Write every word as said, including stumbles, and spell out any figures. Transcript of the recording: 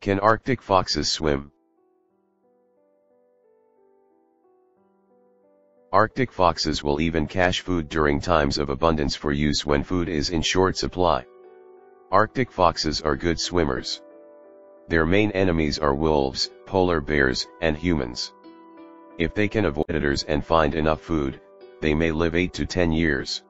Can Arctic foxes swim? Arctic foxes will even cache food during times of abundance for use when food is in short supply. Arctic foxes are good swimmers. Their main enemies are wolves, polar bears, and humans. If they can avoid predators and find enough food, they may live eight to ten years.